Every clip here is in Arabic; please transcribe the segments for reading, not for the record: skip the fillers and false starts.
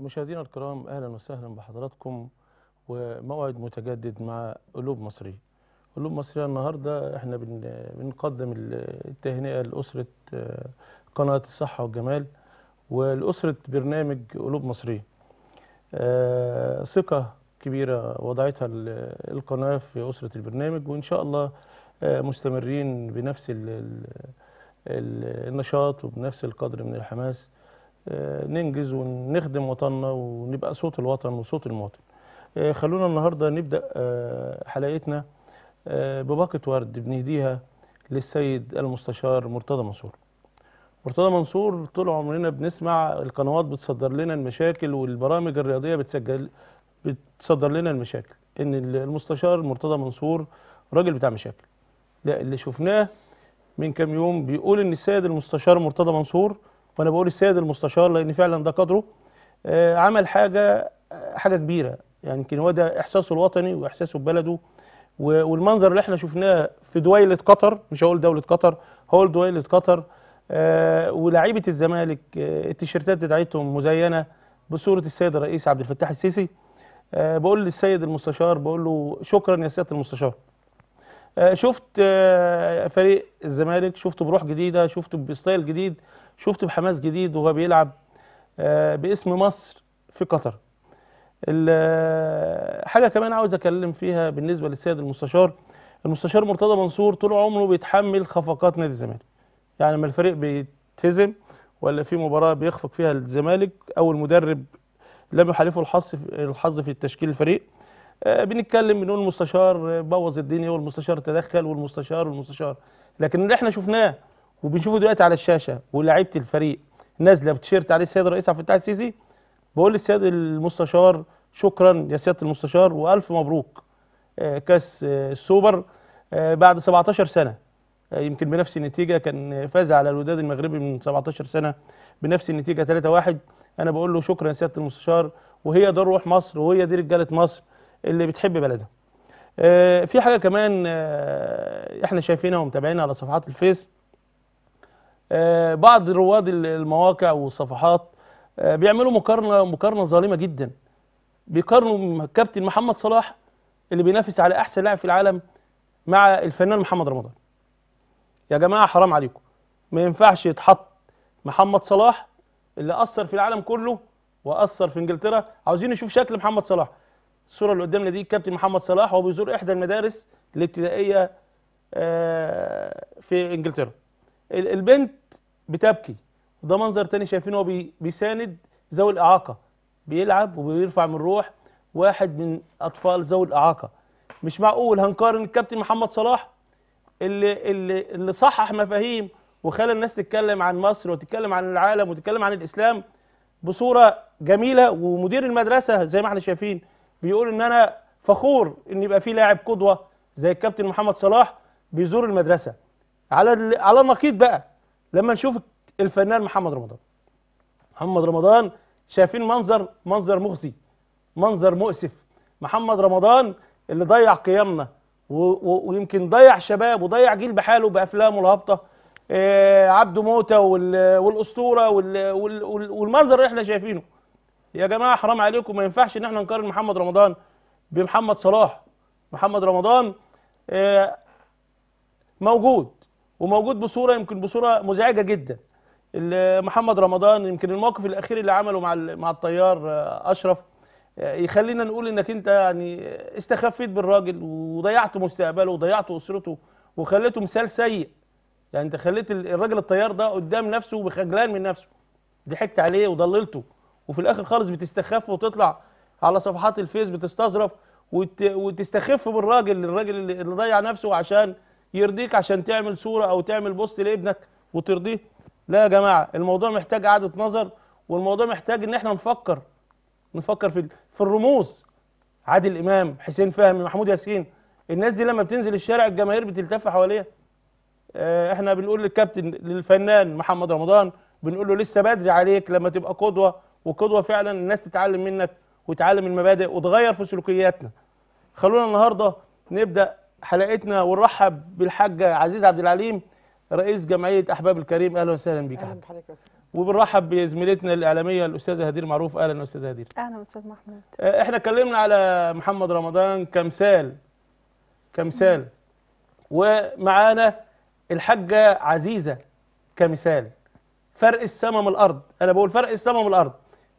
مشاهدينا الكرام، اهلا وسهلا بحضراتكم وموعد متجدد مع قلوب مصرية. قلوب مصرية النهارده احنا بنقدم التهنئة لأسرة قناة الصحة والجمال ولأسرة برنامج قلوب مصرية. ثقة كبيرة وضعتها القناة في أسرة البرنامج، وإن شاء الله مستمرين بنفس النشاط وبنفس القدر من الحماس، ننجز ونخدم وطننا ونبقى صوت الوطن وصوت المواطن. خلونا النهارده نبدأ حلقتنا بباقة ورد بنهديها للسيد المستشار مرتضى منصور. مرتضى منصور طول عمرنا بنسمع القنوات بتصدر لنا المشاكل والبرامج الرياضية بتصدر لنا المشاكل، إن المستشار مرتضى منصور راجل بتاع مشاكل. لا، اللي شفناه من كام يوم بيقول إن السيد المستشار مرتضى منصور، وأنا بقول السيد المستشار لأن فعلا ده قدره، عمل حاجة كبيرة. يعني يمكن هو ده إحساسه الوطني وإحساسه ببلده، والمنظر اللي احنا شفناه في دويلة قطر، مش هقول دولة قطر، هقول دويلة قطر، ولاعيبة الزمالك التيشيرتات بتاعتهم مزينة بصورة السيد الرئيس عبد الفتاح السيسي. بقول للسيد المستشار، بقول له شكرا يا سيادة المستشار. شفت فريق الزمالك، شفته بروح جديدة، شفته بستايل جديد، شفته بحماس جديد وهو بيلعب باسم مصر في قطر. حاجة كمان عاوز أكلم فيها بالنسبة للسيد المستشار. المستشار مرتضى منصور طول عمره بيتحمل خفقات نادي الزمالك. يعني لما الفريق بيتهزم ولا في مباراة بيخفق فيها الزمالك أو المدرب لم يحالفه الحظ في تشكيل الفريق، بنتكلم بنقول المستشار بوظ الدنيا والمستشار تدخل والمستشار. لكن اللي احنا شفناه وبنشوفه دلوقتي على الشاشة ولاعيبة الفريق نازلة بتيشيرت عليه السيد الرئيس عبد الفتاح السيسي، بقول للسيد المستشار شكرا يا سياده المستشار والف مبروك كاس السوبر بعد 17 سنه، يمكن بنفس النتيجه. كان فاز على الوداد المغربي من 17 سنه بنفس النتيجه 3-1. انا بقول له شكرا يا سياده المستشار، وهي دي روح مصر وهي دي رجاله مصر اللي بتحب بلدها. في حاجه كمان احنا شايفينها ومتابعينها على صفحات الفيس، بعض رواد المواقع والصفحات بيعملوا مقارنه ظالمه جدا. بيقارنوا كابتن محمد صلاح اللي بينافس على احسن لاعب في العالم مع الفنان محمد رمضان. يا جماعه حرام عليكم، ما ينفعش يتحط محمد صلاح اللي اثر في العالم كله واثر في انجلترا. عاوزين نشوف شكل محمد صلاح. الصوره اللي قدامنا دي كابتن محمد صلاح وهو بيزور احدى المدارس الابتدائيه في انجلترا. البنت بتبكي، وده منظر تاني شايفينه هو بيساند ذوي الاعاقه، بيلعب وبيرفع من روح واحد من اطفال ذوي الاعاقه. مش معقول هنقارن الكابتن محمد صلاح اللي صحح مفاهيم وخلى الناس تتكلم عن مصر وتتكلم عن العالم وتتكلم عن الاسلام بصوره جميله، ومدير المدرسه زي ما احنا شايفين بيقول ان انا فخور ان يبقى في لاعب قدوه زي الكابتن محمد صلاح بيزور المدرسه. على النقيض بقى لما نشوف الفنان محمد رمضان شايفين منظر مخزي، منظر مؤسف. محمد رمضان اللي ضيع قيمنا ويمكن ضيع شباب وضيع جيل بحاله بافلامه الهابطه، عبده موته والاسطوره والمنظر اللي احنا شايفينه. يا جماعه حرام عليكم، ما ينفعش ان احنا نقارن محمد رمضان بمحمد صلاح. محمد رمضان موجود وموجود بصوره مزعجه جدا. محمد رمضان يمكن الموقف الاخير اللي عمله مع الطيار اشرف يخلينا نقول انك انت يعني استخفيت بالراجل وضيعت مستقبله وضيعت اسرته وخليته مثال سيء. يعني انت خليت الراجل الطيار ده قدام نفسه وبخجلان من نفسه، ضحكت عليه وضللته، وفي الاخر خالص بتستخف وتطلع على صفحات الفيس بتستظرف وتستخف بالراجل، الراجل اللي ضيع نفسه عشان يرضيك، عشان تعمل صوره او تعمل بوست لابنك وترضيه. لا يا جماعه، الموضوع محتاج اعاده نظر، والموضوع محتاج ان احنا نفكر في الرموز. عادل امام، حسين فهمي، محمود ياسين، الناس دي لما بتنزل الشارع الجماهير بتلتف حواليها. احنا بنقول للكابتن للفنان محمد رمضان، بنقول له لسه بدري عليك لما تبقى قدوه، وقدوه فعلا الناس تتعلم منك وتتعلم المبادئ وتغير في سلوكياتنا. خلونا النهارده نبدا حلقتنا ونرحب بالحاجه عزيز عبد العليم رئيس جمعيه احباب الكريم. اهلا وسهلا بيك. اهلا بحضرتك يا استاذ. وبنرحب بزميلتنا الاعلاميه الاستاذه هدير معروف. اهلا استاذه هدير. اهلا استاذ محمود. احنا اتكلمنا على محمد رمضان كمثال ومعانا الحاجه عزيزه كمثال. فرق السما من الارض، انا بقول فرق السما من الارض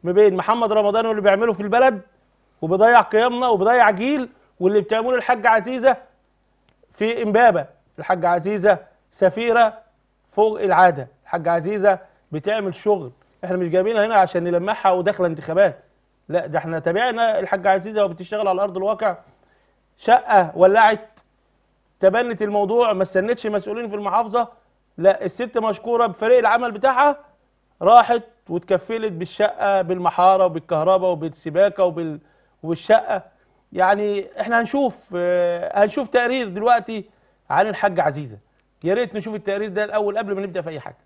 ما بين محمد رمضان واللي بيعمله في البلد وبيضيع قيمنا وبيضيع جيل، واللي بتعمله الحاجه عزيزه في امبابه. الحاجه عزيزه سفيره فوق العاده، الحاجه عزيزه بتعمل شغل احنا مش جايبينها هنا عشان نلمحها وداخله انتخابات، لا ده احنا تابعنا الحاجه عزيزه وبتشتغل على ارض الواقع. شقه ولعت، تبنت الموضوع، ما استنتش مسؤولين في المحافظه، لا الست مشكوره بفريق العمل بتاعها راحت وتكفلت بالشقه بالمحاره وبالكهرباء وبالسباكه وبالشقه. يعني احنا هنشوف تقرير دلوقتي عن الحاجه عزيزه، يا ريت نشوف التقرير ده الاول قبل ما نبدا في اي حاجه.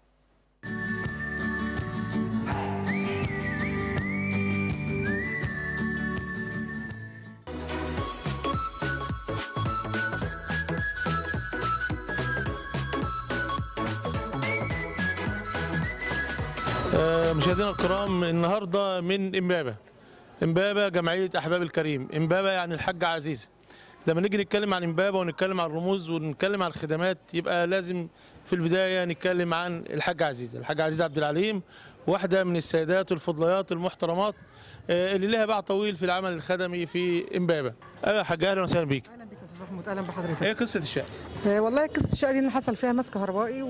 مشاهدينا الكرام، النهارده من امبابه جمعيه احباب الكريم. امبابه يعني الحاجه عزيزه. لما نيجي نتكلم عن امبابه ونتكلم عن الرموز ونتكلم عن الخدمات يبقى لازم في البدايه نتكلم عن الحاجه عزيزه. الحاجه عزيزه عبد العليم واحده من السيدات الفضليات المحترمات اللي لها باع طويل في العمل الخدمي في امبابه. يا حاجه اهلا وسهلا بيك. اهلا بيك يا استاذ محمود. اهلا بحضرتك. ايه قصه الشقه؟ والله قصه الشقه دي اللي حصل فيها ماس كهربائي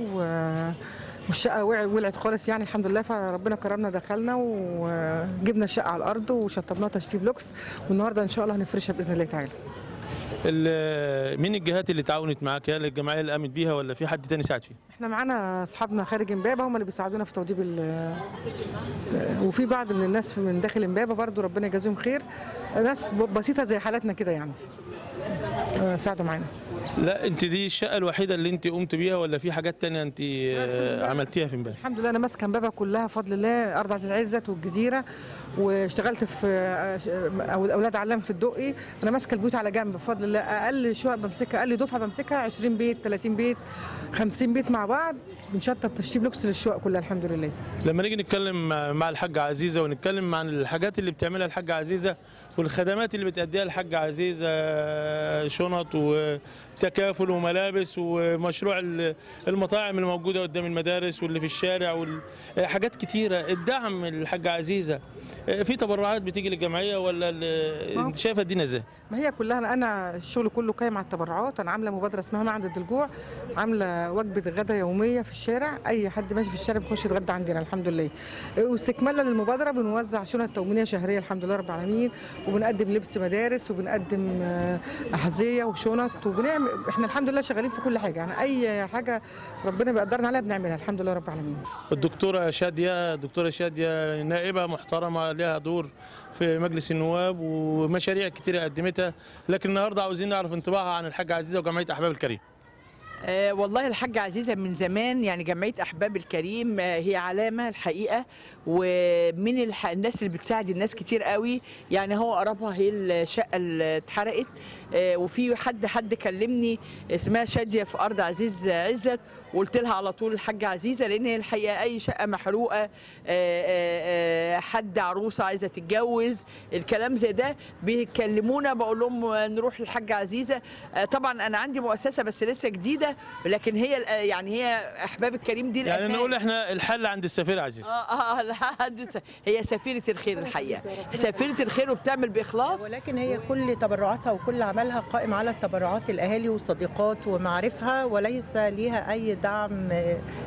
والشقه ولعت خالص يعني الحمد لله، فربنا كرمنا دخلنا وجبنا الشقه على الارض وشطبناها تشطيب لوكس، والنهارده ان شاء الله هنفرشها باذن الله تعالى. مين الجهات اللي تعاونت معاك؟ هل الجمعيه اللي قامت بيها ولا في حد تاني ساعد فيها؟ احنا معانا اصحابنا خارج امبابه هم اللي بيساعدونا في توضيب وفي بعض من الناس من داخل امبابه برضو ربنا يجازيهم خير، ناس بسيطه زي حالتنا كده يعني ساعدوا معانا. لا انت دي الشقه الوحيده اللي انت قمت بيها ولا في حاجات تانية انت عملتيها في امبابه؟ الحمد لله انا ماسكه امبابه كلها بفضل الله، ارض عزيز عزت والجزيره، واشتغلت في اولاد علام في الدقي. انا ماسكه البيوت على جنب بفضل الله، اقل شقه بمسكها، اقل دفعه بمسكها 20 بيت 30 بيت 50 بيت مع بعض، بنشطب تشطيب لوكس للشقق كلها الحمد لله. لما نيجي نتكلم مع الحاجه عزيزه ونتكلم عن الحاجات اللي بتعملها الحاجه عزيزه والخدمات اللي بتأديها الحاجه عزيزه، شنط وتكافل وملابس ومشروع المطاعم اللي موجوده قدام المدارس واللي في الشارع حاجات كتيره، الدعم الحاجه عزيزه في تبرعات بتيجي للجمعيه ولا انت شايفه الدنيا ازاي؟ ما هي كلها انا الشغل كله قايم على التبرعات. انا عامله مبادره اسمها ما عند الجوع، عامله وجبه غدا يوميه في الشارع، اي حد ماشي في الشارع بيخش يتغدى عندنا الحمد لله. واستكمالا للمبادره بنوزع شنط تموينيه شهريه الحمد لله رب العالمين، وبنقدم لبس مدارس وبنقدم احذيه وشنط وبنعمل، احنا الحمد لله شغالين في كل حاجه، يعني اي حاجه ربنا بيقدرنا عليها بنعملها الحمد لله رب العالمين. الدكتوره شاديه نائبه محترمه لها دور في مجلس النواب ومشاريع كتيره قدمتها، لكن النهارده عاوزين نعرف انطباعها عن الحاجه عزيزه وجمعيه احباب الكريم. والله الحاجة عزيزة من زمان يعني جمعية أحباب الكريم هي علامة الحقيقة، ومن الناس اللي بتساعد الناس كتير قوي. يعني هو قربها هي الشقة اللي اتحرقت، وفي حد كلمني اسمها شاديه في أرض عزيز عزت، وقلت لها على طول الحاجة عزيزة، لأن هي الحقيقة أي شقة محروقة، حد عروسة عايزة تتجوز الكلام زي ده بيكلمونا، بقول لهم نروح للحاجة عزيزة. طبعا أنا عندي مؤسسة بس لسه جديدة، لكن هي يعني هي أحباب الكريم دي الأساس. يعني نقول إحنا الحل عند السفيرة عزيزة. هي سفيرة الخير الحقيقة، سفيرة الخير وبتعمل بإخلاص، ولكن هي كل تبرعاتها وكل عملها قائم على التبرعات الأهالي والصديقات ومعارفها، وليس ليها أي دعم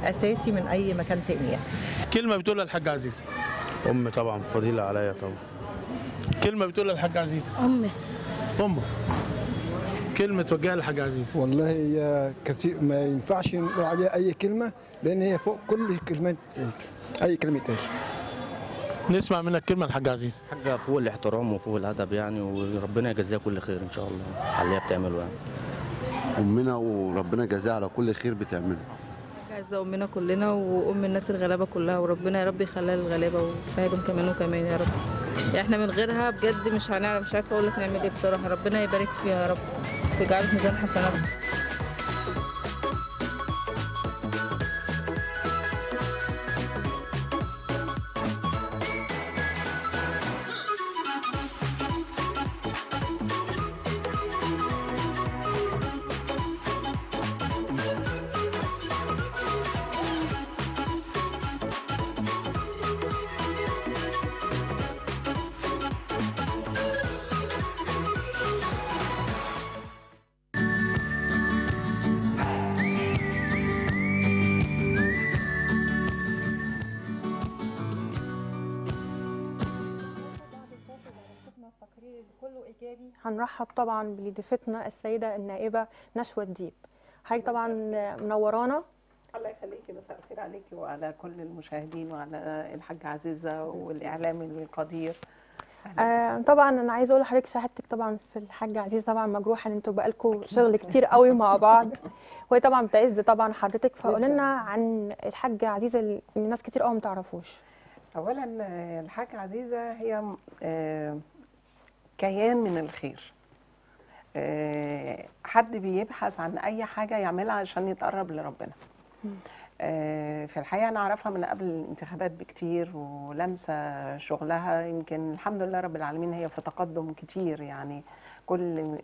اساسي من اي مكان تاني. كلمه بتقولها الحاجه عزيزه. امي طبعا فضيله عليا طبعا. كلمه بتقولها الحاجه عزيزه. امي كلمه توجهها للحاجه عزيزه. والله هي كثير ما ينفعش نقول عليها اي كلمه، لان هي فوق كل كلمات اي كلمه تاني. نسمع منك كلمه الحاجه عزيزه. حاجه فوق الاحترام وفوق الادب يعني، وربنا يجزيها كل خير ان شاء الله على اللي هي بتعمله يعني. أمنا وربنا يجازيها على كل خير بتعمله. عزة أمنا كلنا وأم الناس الغلابة كلها، وربنا يا رب يخليها للغلابة وتساعدهم كمان وكمان يا رب. يعني إحنا من غيرها بجد مش هنعرف، مش عارفة أقول لك نعمل إيه بصراحة. ربنا يبارك فيها يا رب ويجعلها في ميزان حسناتها. كله ايجابي. هنرحب طبعا بضيفتنا السيده النائبه نشوه الديب. حضرتك طبعا منورانا. الله يخليكي، مساء الخير عليكي وعلى كل المشاهدين وعلى الحاجه عزيزه والاعلام القدير. طبعا انا عايزه اقول لحضرتك شهادتك طبعا في الحاجه عزيزه طبعا مجروحه، ان انتوا بقالكم شغل كتير قوي مع بعض، وهي طبعا بتعز طبعا حضرتك. فقول لنا عن الحاجه عزيزه اللي الناس كتير قوي ما تعرفوش. اولا الحاجه عزيزه هي كيان من الخير. حد بيبحث عن اي حاجه يعملها عشان يتقرب لربنا. في الحقيقه انا اعرفها من قبل الانتخابات بكتير، ولمسه شغلها يمكن الحمد لله رب العالمين هي في تقدم كتير، يعني كل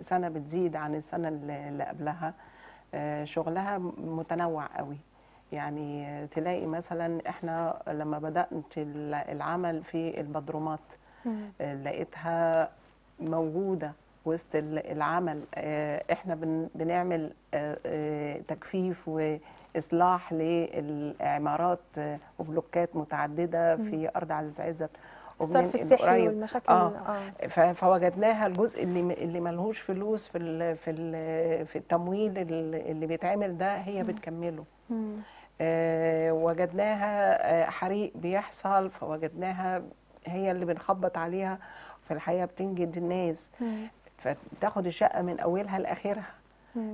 سنه بتزيد عن السنه اللي قبلها. شغلها متنوع قوي، يعني تلاقي مثلا احنا لما بدات العمل في البدرومات لقيتها موجوده وسط العمل. احنا بنعمل تجفيف واصلاح للعمارات وبلوكات متعدده في ارض عزيز عزت وبننقل السحر فوجدناها الجزء اللي ملهوش فلوس في التمويل اللي بيتعمل ده هي بتكمله. وجدناها حريق بيحصل فوجدناها هي اللي بنخبط عليها، في الحقيقه بتنجد الناس فتاخد الشقه من اولها لاخرها،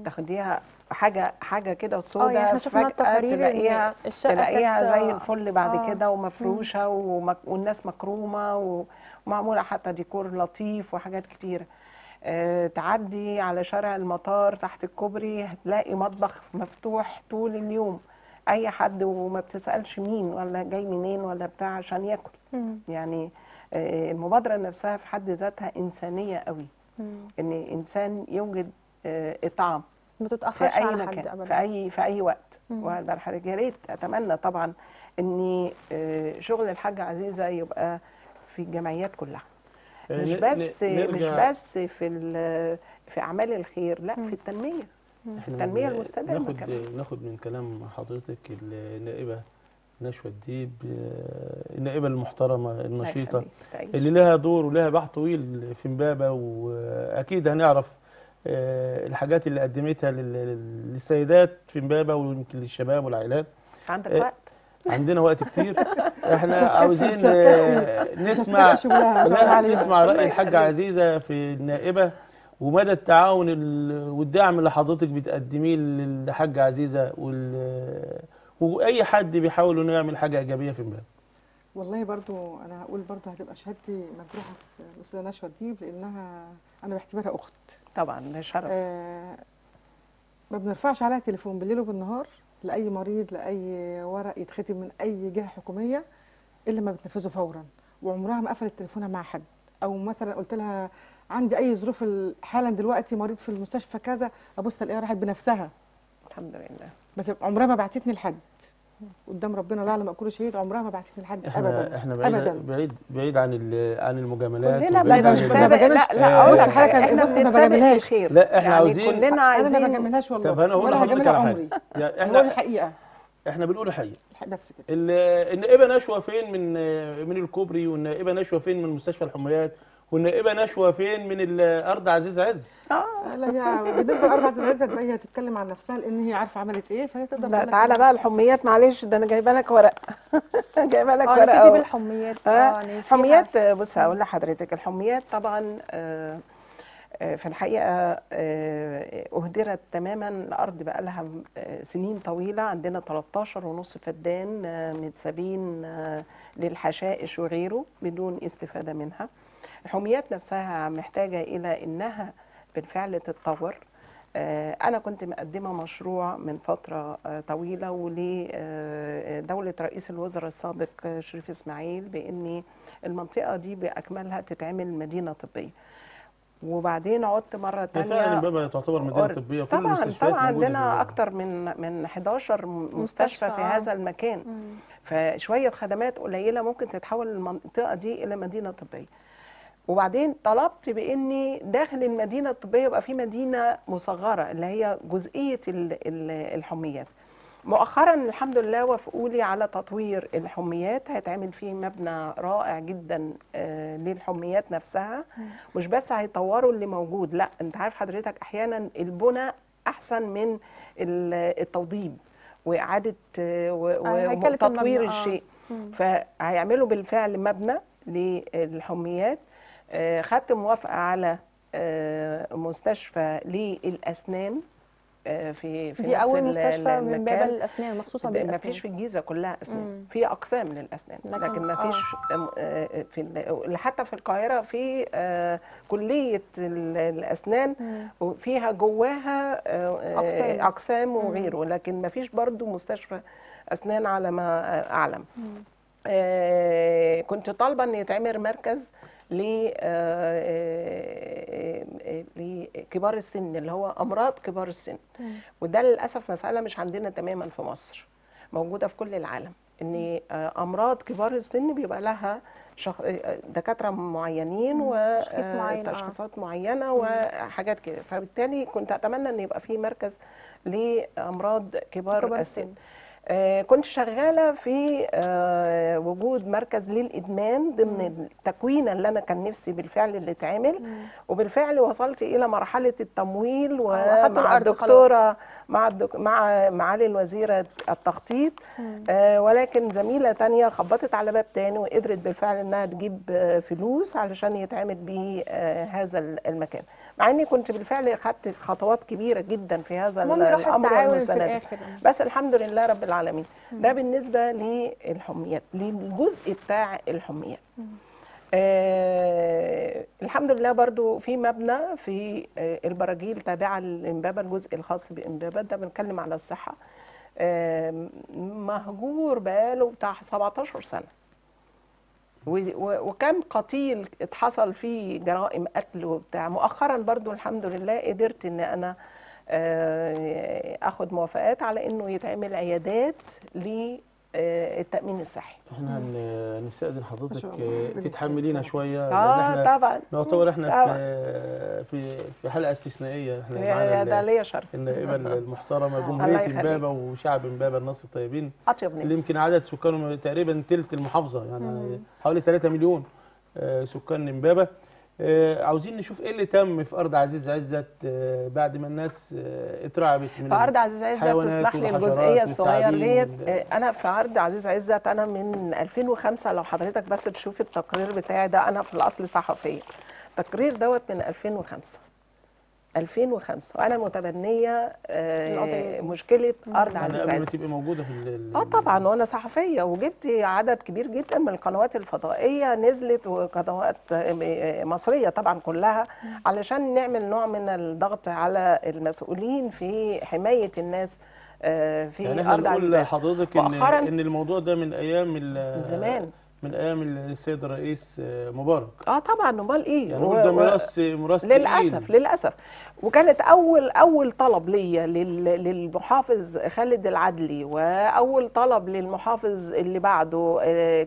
تاخديها حاجه كده سودا فجاه تلاقيها زي الفل بعد كده ومفروشه والناس مكرومه ومعموله حتى ديكور لطيف وحاجات كتيره. تعدي على شارع المطار تحت الكوبري هتلاقي مطبخ مفتوح طول اليوم، اي حد وما بتسالش مين ولا جاي منين ولا بتاع عشان ياكل. يعني المبادره نفسها في حد ذاتها انسانيه قوي، ان انسان يوجد اطعام ما تتاخرش على مكان حد أبداً. في اي وقت. وده حضرتك يا ريت اتمنى طبعا ان شغل الحاجه عزيزه يبقى في الجمعيات كلها، مش بس في اعمال الخير، لا في التنميه، في التنميه المستدامه. ناخد من كلام حضرتك النائبه نشوه الديب، النائبه المحترمه النشيطه اللي لها دور ولها بحث طويل في امبابه، واكيد هنعرف الحاجات اللي قدمتها للسيدات في امبابه ويمكن للشباب والعائلات. عندك وقت؟ عندنا وقت كتير. احنا عاوزين نسمع راي الحاجه عزيزه في النائبه ومدى التعاون والدعم اللي حضرتك بتقدميه للحاجه عزيزه واي حد بيحاول انه يعمل حاجه ايجابيه في امبابه. والله برضو انا هقول برضو هتبقى شهادتي مجروحه في الاستاذه نشوه الديب، لانها انا بعتبرها اخت طبعا. ده شرف. ما بنرفعش عليها تليفون بالليل وبالنهار لاي مريض، لاي ورق يتختم من اي جهه حكوميه الا ما بتنفذه فورا، وعمرها ما قفلت تليفونها مع حد، او مثلا قلت لها عندي اي ظروف حالا دلوقتي مريض في المستشفى كذا، ابص الاقيها راحت بنفسها. الحمد لله. عمرها ما بعتتني لحد، قدام ربنا لا اعلم اكون شهيد، عمرها ما بعتتني لحد ابدا. احنا بعيد عن المجاملات. كلنا لا بص الحاجه احنا بنتسابق في الخير. لا احنا عاوزين، كلنا عايزين. انا ما بجاملهاش والله. طب انا هقول لحضرتك على حاجه، احنا الحقيقه احنا بنقول الحقيقه بس كده. النائبه نشوه فين من الكوبري، والنائبه نشوه فين من مستشفى الحميات، والنائبه نشوه فين من الارض عزيز عز. لا يا بالنسبه لارض عزيز عز بقى هي تتكلم عن نفسها لان هي عارفه عملت ايه، فهي تقدر. لا تعالى بقى الحميات، معلش ده انا جايبه لك ورق. جايبه لك ورق اهو. الحميات حميات. بص هقول لحضرتك الحميات طبعا في الحقيقه اهدرت تماما. الارض بقى لها سنين طويله، عندنا 13.5 فدان متسابين للحشائش وغيره بدون استفاده منها. الحميات نفسها محتاجة إلى أنها بالفعل تتطور. أنا كنت مقدمة مشروع من فترة طويلة ولدولة رئيس الوزراء الصادق شريف اسماعيل بأن المنطقة دي بأكملها تتعمل مدينة طبية، وبعدين عدت مرة تانية. فعلا امبابة تعتبر مدينة طبية. طبعا عندنا أكتر من 11 مستشفى في هذا المكان. فشوية خدمات قليلة ممكن تتحول المنطقة دي إلى مدينة طبية. وبعدين طلبت باني داخل المدينه الطبيه يبقى في مدينه مصغره اللي هي جزئيه الحميات. مؤخرا الحمد لله وافقوا لي على تطوير الحميات، هيتعمل فيه مبنى رائع جدا للحميات نفسها. مش بس هيطوروا اللي موجود، لا انت عارف حضرتك احيانا البناء احسن من التوضيب واعاده وتطوير الشيء. فهيعملوا بالفعل مبنى للحميات. خدت موافقه على مستشفى للاسنان في دي أول مستشفى من باب الأسنان مخصوصا بالأسنان. مفيش في الجيزة كلها أسنان، في أقسام للأسنان، لكن مفيش حتى في القاهرة في كلية الأسنان وفيها جواها أقسام وغيره، لكن مفيش برضو مستشفى أسنان على ما أعلم. كنت طالبة أن يتعمل مركز لكبار السن اللي هو أمراض كبار السن، وده للأسف مسألة مش عندنا تماما في مصر، موجودة في كل العالم، أن أمراض كبار السن بيبقى لها دكاترة معينين وتشخيصات معينة وحاجات كده. فبالتالي كنت أتمنى أن يبقى في مركز لأمراض كبار السن. كنت شغالة في وجود مركز للإدمان ضمن التكوين اللي أنا كان نفسي بالفعل اللي اتعمل، وبالفعل وصلت إلى مرحلة التمويل ومع الدكتورة مع معالي الوزيرة التخطيط، ولكن زميلة تانية خبطت على باب تاني وقدرت بالفعل أنها تجيب فلوس علشان يتعمل به هذا المكان، مع اني كنت بالفعل خدت خطوات كبيره جدا في هذا الامر والمساندة، بس الحمد لله رب العالمين. ده بالنسبه للحميات، للجزء بتاع الحميات. الحمد لله برضو في مبنى في البراجيل تابعه لامبابه، الجزء الخاص بامبابه ده بنتكلم على الصحه، مهجور بقاله بتاع 17 سنه، وكم قتيل اتحصل فيه جرائم قتل وبتاع. مؤخرا برضو الحمد لله قدرت ان انا اخد موافقات على انه يتعمل عيادات للتامين الصحي. احنا هنستاذن حضرتك تتحملينا شويه، لان طبعا نعتبر احنا في حلقه استثنائيه. احنا معانا ده ليا شرف النائبه المحترمه جمهوريه امبابه وشعب امبابه الناس الطيبين، اللي يمكن عدد سكانهم تقريبا ثلث المحافظه، يعني حوالي 3 مليون سكان امبابه. عاوزين نشوف ايه اللي تم في ارض عزيز عزت بعد ما الناس اترعبت من في ارض عزيز عزت. تسمح لي الجزئيه الصغيره ديت، انا في ارض عزيز عزت انا من 2005، لو حضرتك بس تشوف التقرير بتاعي ده، انا في الاصل صحفيه، التقرير دوت من 2005 وانا متبنيه مشكله ارض عزيز عزت موجوده في طبعا، وانا صحفيه وجبت عدد كبير جدا من القنوات الفضائيه نزلت وقنوات مصريه طبعا كلها، علشان نعمل نوع من الضغط على المسؤولين في حمايه الناس في يعني ارض عزيز عزت. حضرتك ان الموضوع ده من ايام من زمان، من ايام السيد الرئيس مبارك. طبعا، امال ايه يعني، ده ميراث للاسف للاسف. وكانت اول طلب ليا للمحافظ خالد العدلي، واول طلب للمحافظ اللي بعده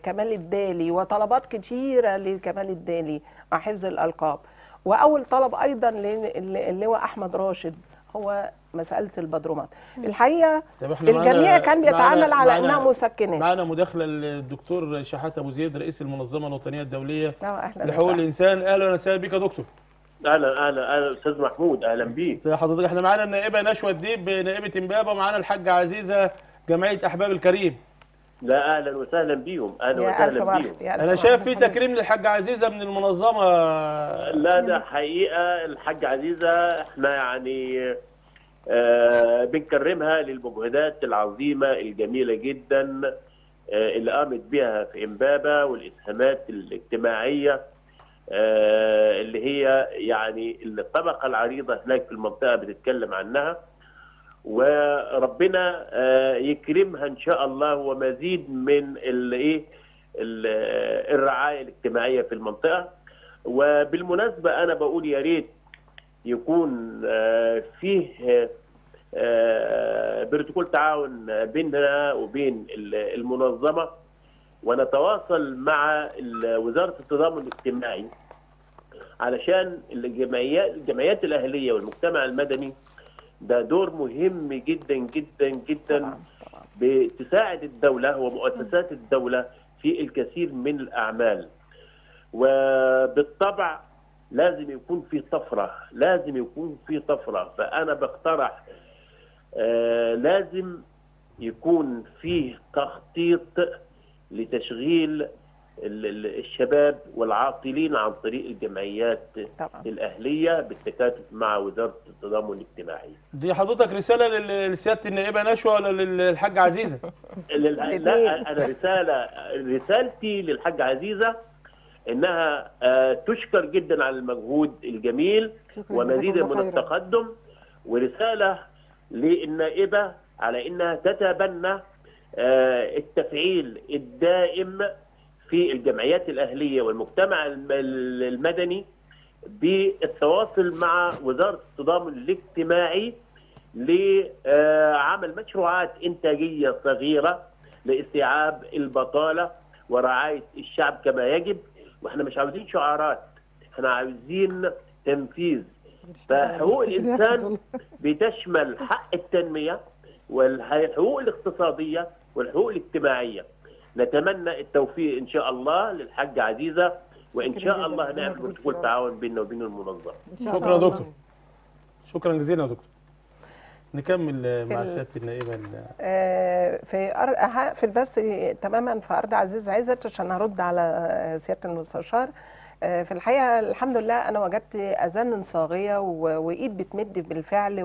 كمال الدالي، وطلبات كتيره لكمال الدالي مع حفظ الالقاب، واول طلب ايضا للواء احمد راشد هو مسألة البدرومات. الحقيقة الجميع كان بيتعامل على أنها مسكنات. معنا مداخلة الدكتور شحات ابو زيد رئيس المنظمة الوطنية الدولية لحقوق الإنسان. أهلا وسهلا بك يا دكتور. أهلا أهلا أهلا أستاذ محمود، أهلا بيك حضرتك. إحنا معانا النائبة نشوه الديب نائبة إمبابة، ومعانا الحاجة عزيزة جمعية أحباب الكريم. لا أهلا وسهلا بيهم، أهلا وسهلا بيهم. أنا شايف في تكريم للحاجة عزيزة من المنظمة. لا ده حقيقة الحاجة عزيزة إحنا يعني بنكرمها للمجهودات العظيمة الجميلة جدا اللي قامت بها في إمبابة، والإسهامات الاجتماعية اللي هي يعني الطبقة العريضة هناك في المنطقة بتتكلم عنها، وربنا يكرمها إن شاء الله ومزيد من الرعاية الاجتماعية في المنطقة. وبالمناسبة أنا بقول يا ريت يكون فيه بروتوكول تعاون بيننا وبين المنظمة، ونتواصل مع وزارة التضامن الاجتماعي، علشان الجمعيات الأهلية والمجتمع المدني ده دور مهم جدا جدا جدا بتساعد الدولة ومؤسسات الدولة في الكثير من الأعمال. وبالطبع لازم يكون في طفرة، لازم يكون في طفرة. فأنا بقترح لازم يكون فيه تخطيط لتشغيل الشباب والعاطلين عن طريق الجمعيات طبعا. الأهلية بالتكاتف مع وزارة التضامن الاجتماعي. دي حضرتك رسالة لسيادة النائبة نشوة ولا للحاجة عزيزة؟ لا أنا رسالتي للحاجة عزيزة إنها تشكر جدا على المجهود الجميل ومزيد من التقدم، ورسالة للنائبة على إنها تتبنى التفعيل الدائم في الجمعيات الأهلية والمجتمع المدني بالتواصل مع وزارة التضامن الاجتماعي لعمل مشروعات إنتاجية صغيرة لاستيعاب البطالة ورعاية الشعب كما يجب. واحنا مش عاوزين شعارات، احنا عاوزين تنفيذ. فحقوق الإنسان بتشمل حق التنمية والحقوق الاقتصادية والحقوق الاجتماعية. نتمنى التوفيق إن شاء الله للحاجة عزيزة، وإن شاء الله هنعمل مشغول تعاون بيننا وبين المنظمة. شكرا يا دكتور، شكرا جزيلا يا دكتور. نكمل مع سيادة النائبة في البث تماما في أرض عزيز عزت، عشان هرد على سيادة المستشار. في الحقيقة الحمد لله أنا وجدت أذان صاغية وإيد بتمد بالفعل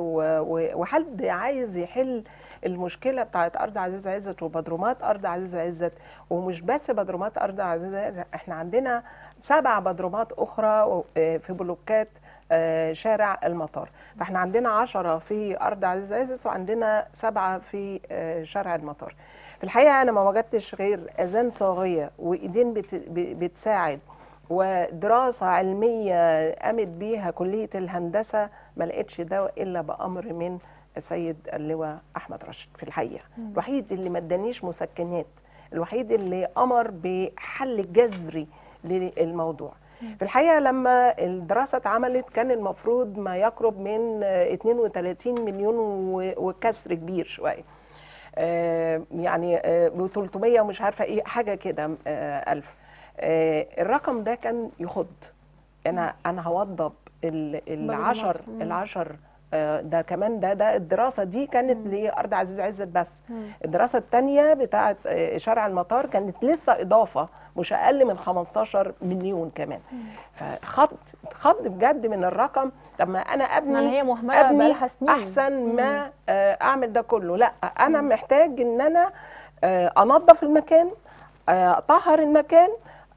وحد عايز يحل المشكلة بتاعت أرض عزيز عزت وبدرومات أرض عزيز عزت. ومش بس بدرومات أرض عزيز عزت، احنا عندنا 7 بدرومات أخرى في بلوكات شارع المطار. فاحنا عندنا 10 في أرض عزيز عزت وعندنا 7 في شارع المطار. في الحقيقة أنا ما وجدتش غير أذان صاغية وإيدين بتساعد ودراسة علمية قامت بيها كلية الهندسة. ما لقيتش ده إلا بأمر من السيد اللواء أحمد راشد. في الحقيقة الوحيد اللي ما ادانيش مسكنات، الوحيد اللي أمر بحل جذري للموضوع. في الحقيقة لما الدراسة اتعملت كان المفروض ما يقرب من 32 مليون وكسر كبير شوية، يعني 300 ومش عارفة إيه حاجة كده ألف. الرقم ده كان يخض. انا هوضب العشر ده كمان. ده الدراسه دي كانت لارض عزيز عزت بس. الدراسه الثانيه بتاعه شارع المطار كانت لسه اضافه مش اقل من 15 مليون كمان. فخض بجد من الرقم. طب ما انا ابني احسن ما اعمل ده كله. لا انا محتاج ان انا انظف المكان، أطهر المكان،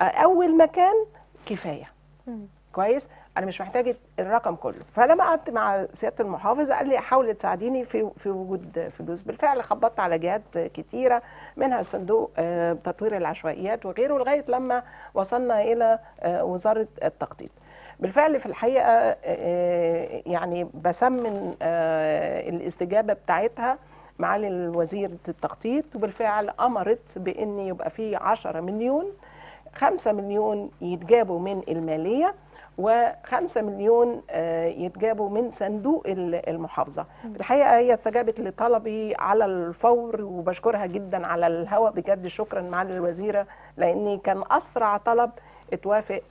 أول مكان كفاية. كويس؟ أنا مش محتاجة الرقم كله. فلما قعدت مع سيادة المحافظ قال لي حاولي تساعديني في وجود فلوس. بالفعل خبطت على جهات كتيرة منها صندوق تطوير العشوائيات وغيره لغاية لما وصلنا إلى وزارة التخطيط. بالفعل في الحقيقة يعني بسمن الاستجابة بتاعتها معالي وزيرة التخطيط. وبالفعل أمرت بأن يبقى فيه 10 مليون، 5 مليون يتجابوا من المالية و5 مليون يتجابوا من صندوق المحافظة. بالحقيقة هي استجابت لطلبي على الفور وبشكرها جدا على الهواء بجد. شكرا معالي الوزيرة لأن كان أسرع طلب اتوافق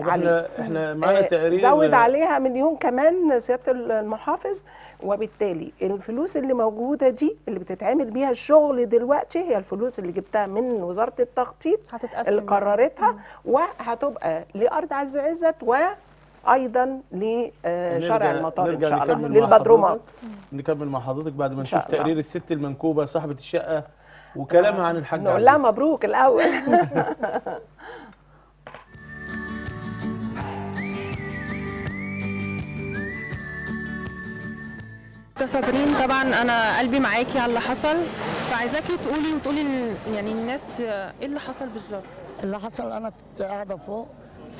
عليه. احنا معانا تقريبا زود عليها مليون كمان سياده المحافظ. وبالتالي الفلوس اللي موجوده دي اللي بتتعمل بيها الشغل دلوقتي هي الفلوس اللي جبتها من وزاره التخطيط اللي قررتها وهتبقى لارض عز عزت وايضا لشارع المطار ان شاء الله للبدرومات. نكمل مع حضرتك بعد ما نشوف تقرير الست المنكوبه صاحبه الشقه وكلامها عن الحاجه. نقول لها مبروك الاول. صابرين طبعا انا قلبي معاكي على اللي حصل، فعايزاكي تقولي يعني الناس ايه اللي حصل بالظبط. اللي حصل انا كنت قاعده فوق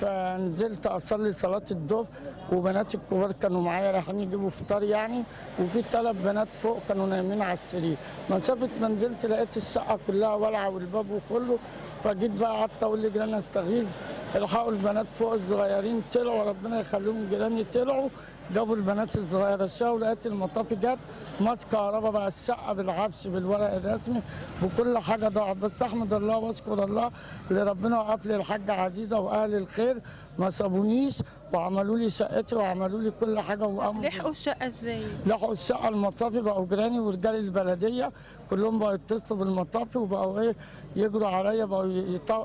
فنزلت اصلي صلاه الظهر وبناتي الكبار كانوا معايا رايحين يجيبوا فطار يعني، وفي 3 بنات فوق كانوا نايمين على السرير. مسافه ما نزلت لقيت الشقه كلها والعه والباب وكله. فجيت بقى قعدت اقول لجيراني استغيث، الحقوا البنات فوق الصغيرين طلعوا ربنا يخليهم. جيراني طلعوا جابوا البنات الصغيره الشقه، ولقيت المطافي جت ماسكه كهرباء بقى الشقه بالعفش بالورق الرسمي بكل حاجه ضاعت. بس احمد الله واشكر الله اللي ربنا وقف لي الحاجه عزيزه واهل الخير ما سابونيش وعملوا لي شقتي وعملوا لي كل حاجه. وامر لحقوا الشقه ازاي؟ لحقوا الشقه المطافي بقوا جيراني ورجال البلديه كلهم بقوا يتصلوا بالمطافي وبقوا ايه يجروا عليا بقوا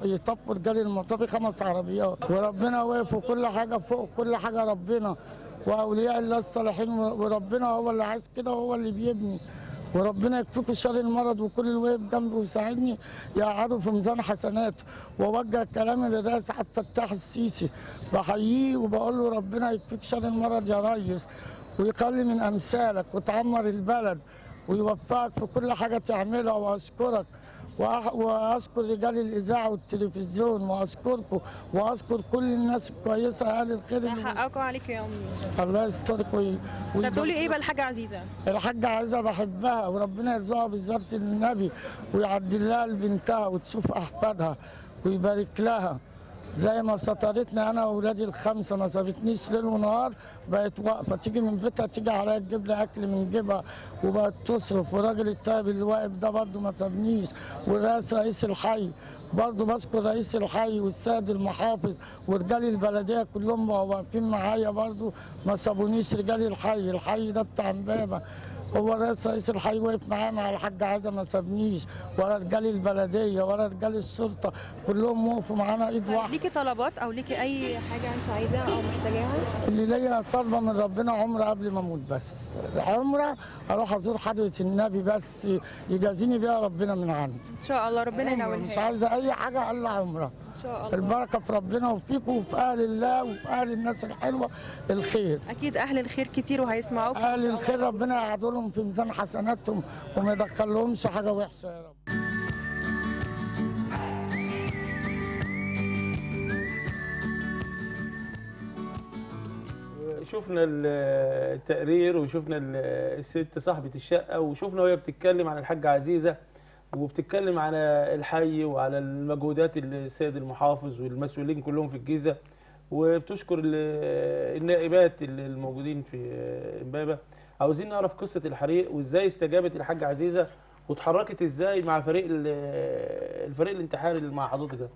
يطفوا رجال المطافي 5 عربيات. وربنا واقف وكل حاجه فوق كل حاجه ربنا واولياء الله الصالحين، وربنا هو اللي عايز كده وهو اللي بيبني. وربنا يكفيكوا شر المرض وكل اللي واقف جنبي ويساعدني يقعدوا في ميزان حسناته. ووجه كلامي للرئيس عبد الفتاح السيسي بحييه وبقول له ربنا يكفيك شر المرض يا ريس ويقلل من امثالك وتعمر البلد ويوفقك في كل حاجه تعملها. واشكرك واشكر رجال الاذاعه والتلفزيون واشكركم واشكر كل الناس الكويسه اهل الخير. حقكم عليك يا امي الله يسترك. طب تقولي ايه بقى الحاجه عزيزه؟ الحاجه عزيزه بحبها وربنا يرزقها بالزياره النبي ويعدل لها لبنتها وتشوف احفادها ويبارك لها زي ما سترتني انا واولادي الخمسه، ما سابتنيش ليل ونهار، بقت واقفه تيجي من بيتها تيجي عليا تجيب لي اكل من جيبها وبقت تصرف. والراجل الطيب اللي واقف ده برضه ما سابنيش، رئيس الحي برضه بشكر رئيس الحي والسيد المحافظ ورجال البلديه كلهم بقوا واقفين معايا برضه ما سابونيش. رجال الحي، الحي ده بتاع امبابه، هو رئيس الحي واقف معايا مع الحاج عزه ما سابنيش، ولا رجال البلديه ولا رجال الشرطه كلهم وقفوا معانا ايد واحده. ليكي طلبات او ليكي اي حاجه انت عايزاها او محتاجاها؟ اللي ليا طالبه من ربنا عمره قبل ما اموت، بس عمره اروح ازور حضره النبي بس يجازيني بيها ربنا من عندي ان شاء الله. ربنا ينولها، مش عايزه اي حاجه الا عمره ان شاء الله. البركه في ربنا وفيكم وفي اهل الله وفي اهل الناس الحلوه الخير. اكيد اهل الخير كتير وهيسمعوك. اهل الخير ربنا يقعدوا لهم في ميزان حسناتهم وما يدخلهمش حاجه وحشه يا رب. شفنا التقرير وشفنا الست صاحبه الشقه وشفنا وهي بتتكلم عن الحاجه عزيزه وبتتكلم على الحي وعلى المجهودات السيد المحافظ والمسؤولين كلهم في الجيزه، وبتشكر النائبات الموجودين في امبابه. عاوزين نعرف قصه الحريق وازاي استجابت الحاجه عزيزه وتحركت ازاي مع الفريق الانتحاري اللي مع حضرتك ده.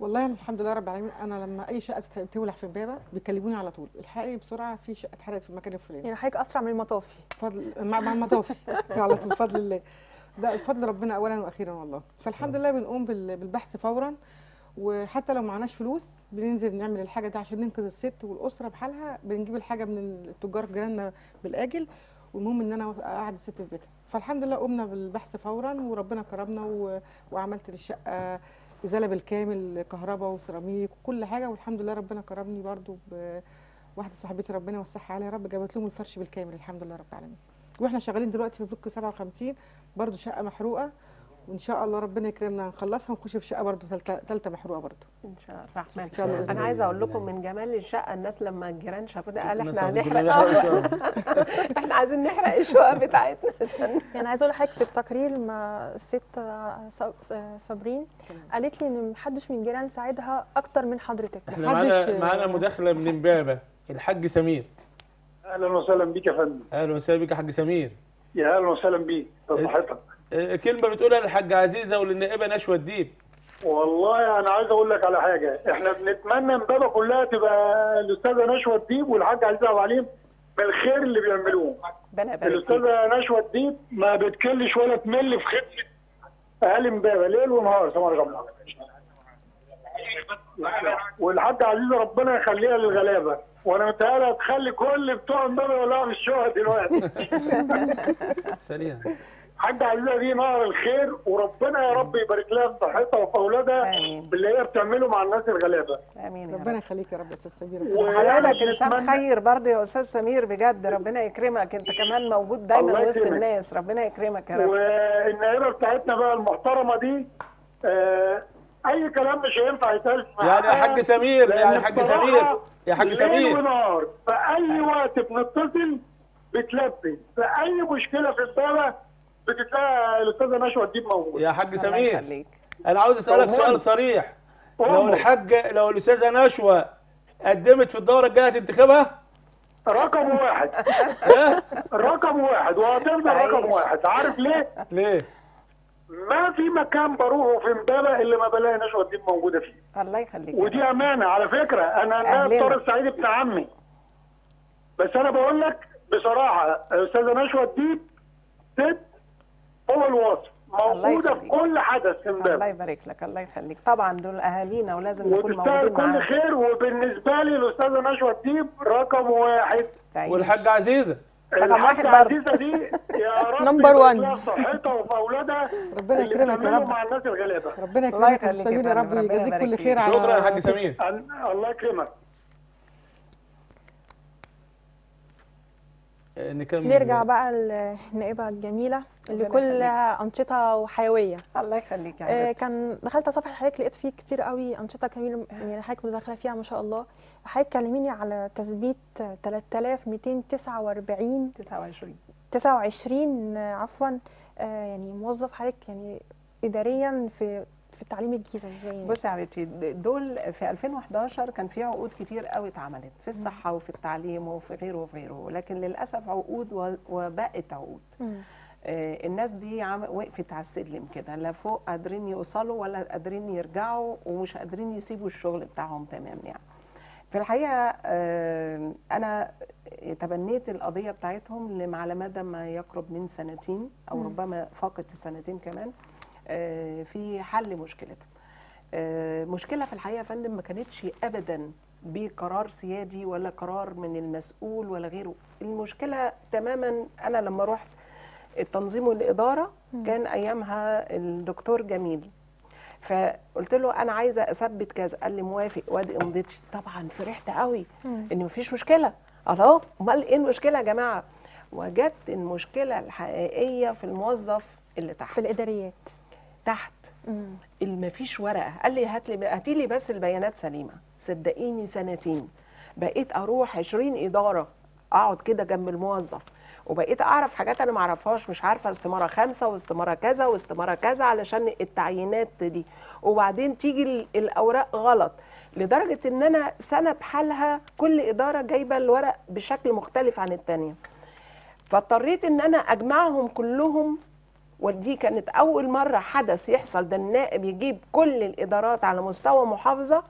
والله الحمد لله رب العالمين. انا لما اي شقه بتولع في امبابه بيكلموني على طول الحقي بسرعه في شقه اتحرقت في المكان الفلاني. يعني حضرتك اسرع من المطافي بفضل مع المطافي على طول بفضل الله، ده بفضل ربنا اولا واخيرا والله. فالحمد لله بنقوم بالبحث فورا، وحتى لو معناش فلوس بننزل نعمل الحاجه دي عشان ننقذ الست والاسره بحالها. بنجيب الحاجه من التجار جيراننا بالاجل، والمهم ان انا قاعده الست في بيتها. فالحمد لله قمنا بالبحث فورا وربنا كرمنا وعملت للشقه ازاله بالكامل، كهرباء وسيراميك وكل حاجه. والحمد لله ربنا كرمني برده بواحده صاحبتي ربنا يوسعها عليها يا رب، جابت لهم الفرش بالكامل الحمد لله رب العالمين. واحنا شغالين دلوقتي في بلوك 57 برده شقه محروقه، وان شاء الله ربنا يكرمنا نخلصها ونخش في شقه برده ثالثه محروقه برده ان شاء الله. ان شاء الله. انا عايزه اقول لكم من جمال الشقه الناس لما الجيران شافونا قال احنا هنحرق احنا عايزين نحرق الشقه بتاعتنا عشان يعني عايزه اقول لحضرتك في التقرير مع الست صابرين قالت لي ان محدش من الجيران ساعدها اكتر من حضرتك. معانا مداخله من امبابه الحاج سمير. اهلا وسهلا بيك يا فندم. اهلا وسهلا بيك يا حاج سمير. يا اهلا وسهلا بيك. صحتك. كلمه بتقولها للحاجه عزيزه وللنائبه نشوه الديب. والله انا عايز اقول لك على حاجه، احنا بنتمنى امبابه كلها تبقى الاستاذه نشوه الديب والحاج عزيز عبد العليم بالخير اللي بيعملوه. الاستاذه نشوه الديب ما بتكلش ولا تمل في خدمه اهالي امبابه ليل ونهار. سامر جمعه والحاج عزيزه ربنا يخليها للغلابه، وانا متهيألي هتخلي كل بتوع امبابه يولعوا في الشقه دلوقتي. سريعا حاجه عزيزه دي نهر الخير، وربنا يا رب يبارك لها في صحتها وفي اولادها باللي هي بتعمله مع الناس الغلابه. امين يا رب. ربنا يخليك يا رب يا استاذ سمير. وحضرتك انسان خير برضه يا استاذ سمير بجد، ربنا يكرمك. انت كمان موجود دايما وسط الناس، ربنا يكرمك يا رب. والنائبه بتاعتنا بقى المحترمه دي اي كلام مش هينفع يتقال يعني يا حاج سمير. يعني حاج سمير يا حاج سمير ونهار في اي وقت بنتصل بتلبي في اي مشكله في الصاله بتتلاقى الاستاذه نشوه الديب موجوده. يا حاج سمير انا عاوز اسالك سؤال صريح، لو الحاجه لو الاستاذه نشوه قدمت في الدوره الجايه هتنتخبها؟ رقم واحد. رقم واحد وهتفضل رقم واحد. عارف ليه؟ ليه؟ ما في مكان بروحه في امبابه اللي ما بلاقي نشوه الديب موجوده فيه. الله يخليك. ودي امانه على فكره. انا الدكتور السعيد ابن عمي. بس انا بقول لك بصراحه استاذه نشوه الديب ست هو الوصف. موجوده في كل حدث في امبابه. الله يبارك لك. الله يخليك. طبعا دول اهالينا ولازم نكون موجودين معاهم. كل خير. وبالنسبه لي الاستاذه نشوه الديب رقم واحد. والحاجه عزيزه رقم واحد برضه دي يا رب نمبر 1 صحتها وفي اولادها. ربنا يكرمك يا رب مع الناس الغلابه. ربنا يكرمك يا سمير يا رب ويجازيك كل خير. على شكرا يا حاج سمير. الله يكرمك. نرجع بقى للنائبه الجميله اللي كلها انشطه وحيويه. الله يخليك يا حبيبتي. كان دخلت على صفحه حضرتك لقيت فيه كتير قوي انشطه كامله يعني حضرتك متداخله فيها ما شاء الله. حضرتك كلميني على تثبيت 3229 عفوا يعني موظف حضرتك يعني اداريا في تعليم الجيزه ازاي؟ بصي يا حبيبتي دول في 2011 كان في عقود كتير قوي اتعملت في الصحه وفي التعليم وفي غيره وفي غيره، لكن للاسف عقود وبقت عقود. الناس دي وقفت على السلم كده، لا فوق قادرين يوصلوا ولا قادرين يرجعوا ومش قادرين يسيبوا الشغل بتاعهم تمام يعني. في الحقيقه انا تبنيت القضيه بتاعتهم اللي على مدى ما يقرب من سنتين او ربما فاقت السنتين كمان في حل مشكلتهم. مشكله في الحقيقه يا فندم ما كانتش ابدا بقرار سيادي ولا قرار من المسؤول ولا غيره. المشكله تماما انا لما رحت التنظيم والاداره كان ايامها الدكتور جميل، فقلت له انا عايزه اثبت كذا، قال لي موافق وادي امضتي. طبعا فرحت قوي ان مفيش مشكله. اهو امال ايه المشكله يا جماعه؟ وجدت المشكله الحقيقيه في الموظف اللي تحت في الاداريات تحت اللي مفيش ورقه. قال لي هاتي لي بس البيانات سليمه. صدقيني سنتين بقيت اروح 20 اداره اقعد كده جنب الموظف، وبقيت اعرف حاجات انا ما اعرفهاش. مش عارفه استماره 5 واستماره كذا واستماره كذا علشان التعيينات دي، وبعدين تيجي الاوراق غلط لدرجه ان انا سنه بحالها كل اداره جايبه الورق بشكل مختلف عن الثانيه. فاضطريت ان انا اجمعهم كلهم، ودي كانت اول مره حدث يحصل ده. النائب يجيب كل الادارات على مستوى محافظه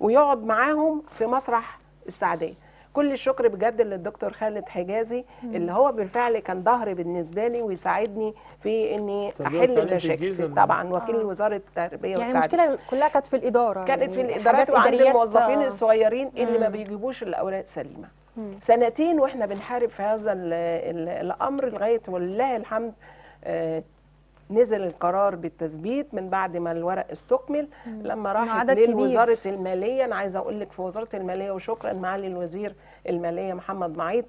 ويقعد معاهم في مسرح السعديه. كل الشكر بجد للدكتور خالد حجازي اللي هو بالفعل كان ظهري بالنسبه لي ويساعدني في اني احل المشاكل. طبعا وكيل وزاره التربيه والتعليم. يعني المشكله كلها كانت في الاداره، كانت في الادارات وعند الموظفين الصغيرين اللي ما بيجيبوش الاوراق سليمه. سنتين واحنا بنحارب في هذا الامر لغايه ولله الحمد نزل القرار بالتثبيت من بعد ما الورق استكمل. لما راحت للوزارة المالية، أنا عايزة أقول لك في وزارة المالية وشكرا معالي الوزير المالية محمد معيط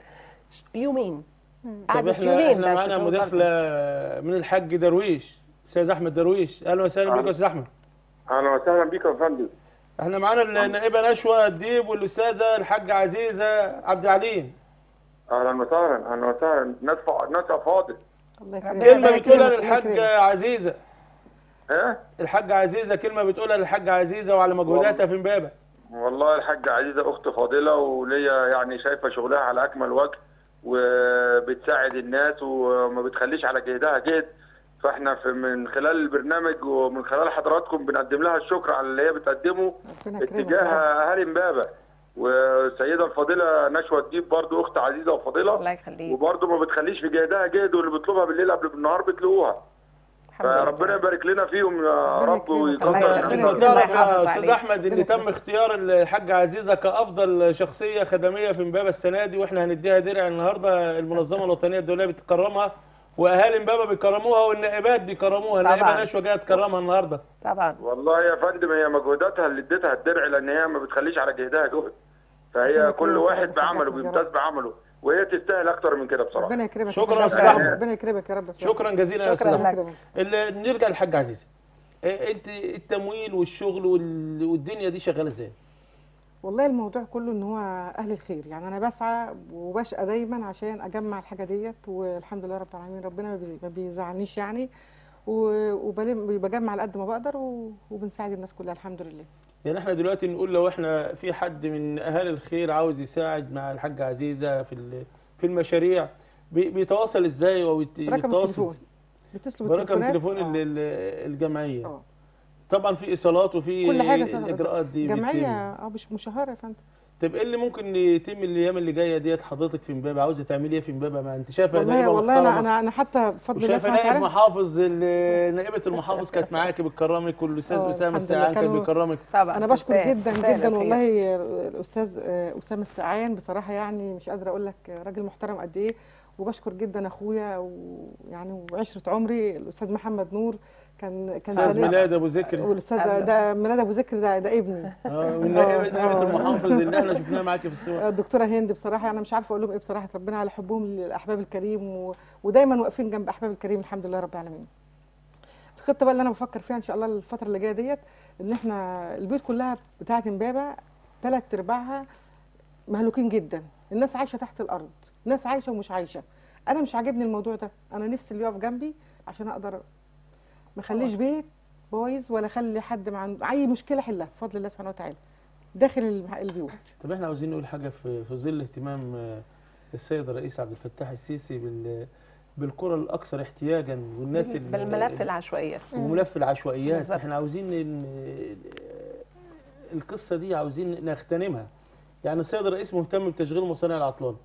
يومين قعدت يومين بس. معانا مداخلة من الحاج درويش، أستاذ أحمد درويش. أهلا وسهلا بيك يا أستاذ أحمد. أهلا وسهلا بيك يا فندم. إحنا معانا النائبة نشوة الديب والأستاذة الحاجة عزيزة عبد العليم. أهلا وسهلا. أهلا وسهلا. ناس فاضل. كلمة بتقولها للحاجة عزيزة. ها؟ الحاجة عزيزة كلمة بتقولها للحاجة عزيزة وعلى مجهوداتها في امبابة. والله الحاجة عزيزة أخت فاضلة وليا يعني شايفة شغلها على أكمل وجه وبتساعد الناس وما بتخليش على جهدها جهد. فاحنا من خلال البرنامج ومن خلال حضراتكم بنقدم لها الشكر على اللي هي بتقدمه اتجاه أهالي امبابة. والسيده الفاضله نشوه الديب برضو اخت عزيزه وفاضله. الله يخليك. وبرضو ما بتخليش في جهدها جهد، واللي بيطلبها بالليل قبل بالنهار بتلاقوها. فربنا يبارك لنا فيهم يا رب ويقدر. انت تعرف يا استاذ احمد ان تم اختيار الحاجه عزيزه كافضل شخصيه خدميه في امبابه السنه دي، واحنا هنديها درع النهارده. المنظمه الوطنيه الدوليه بتكرمها واهالي امبابه بيكرموها والنائبات بيكرموها. النائبه نشوه جايه تكرمها النهارده. طبعا. والله يا فندم هي مجهوداتها اللي اديتها الدرع، لان هي ما بتخليش على جهدها جهد. فهي كل واحد بعمله بيمتاز بعمله، وهي تستاهل اكتر من كده بصراحه. ربنا يكرمك. شكرا يا استاذ احمد. ربنا يكرمك يا رب. شكرا جزيلا يا استاذ احمد. نرجع للحاجه عزيزه. انت التمويل والشغل والدنيا دي شغاله ازاي؟ والله الموضوع كله ان هو اهل الخير، يعني انا بسعى وبشقى دايما عشان اجمع الحاجه ديت، والحمد لله رب العالمين ربنا ما بيزعلنيش يعني، وبجمع على قد ما بقدر وبنساعد الناس كلها الحمد لله. يعني احنا دلوقتي نقول لو احنا في حد من اهالي الخير عاوز يساعد مع الحاجه عزيزه في المشاريع بيتواصل ازاي؟ وبيتواصل برقم تليفون الجمعيه. طبعا في ايصالات وفي الاجراءات دي جمعيه مش مشهره يا فندم. طب ايه اللي ممكن يتم الايام اللي جايه ديت حضرتك في امبابه؟ عاوزه تعملي ايه في امبابه؟ ما انت شايفه نائبه، والله انا حتى بفضل ناس نائب محافظ، نائبه المحافظ كانت معاكي بتكرمك، والاستاذ اسامه السقعان كان بيكرمك. انا بشكر جدا جدا والله الاستاذ اسامه السقعان، بصراحه يعني مش قادره اقول لك راجل محترم قد ايه، وبشكر جدا اخويا ويعني وعشره عمري الاستاذ محمد نور، كان استاذ ميلاد ابو ذكر، والاستاذ ده ميلاد ابو ذكر ده ابني ونائبه المحافظ اللي احنا شفناها معاكي في الصور، الدكتوره هند. بصراحه انا مش عارفه اقول لهم ايه بصراحه، ربنا على حبهم لاحباب الكريم ودايما واقفين جنب احباب الكريم الحمد لله رب العالمين. الخطه بقى اللي انا بفكر فيها ان شاء الله الفتره اللي جايه ديت، ان احنا البيوت كلها بتاعه امبابه 3 ارباعها مهلوكين جدا، الناس عايشه تحت الارض، ناس عايشه ومش عايشه. انا مش عاجبني الموضوع ده، انا نفسي اللي يقف جنبي عشان اقدر ما اخليش بيت بايظ ولا اخلي حد اي مشكله حلها بفضل الله سبحانه وتعالى داخل البيوت. طب احنا عاوزين نقول حاجه في ظل اهتمام السيد الرئيس عبد الفتاح السيسي بالقرى الاكثر احتياجا والناس بالملف العشوائيات وملف العشوائيات بالزبط. احنا عاوزين القصه دي عاوزين نغتنمها. يعني السيد الرئيس مهتم بتشغيل مصانع العطلان،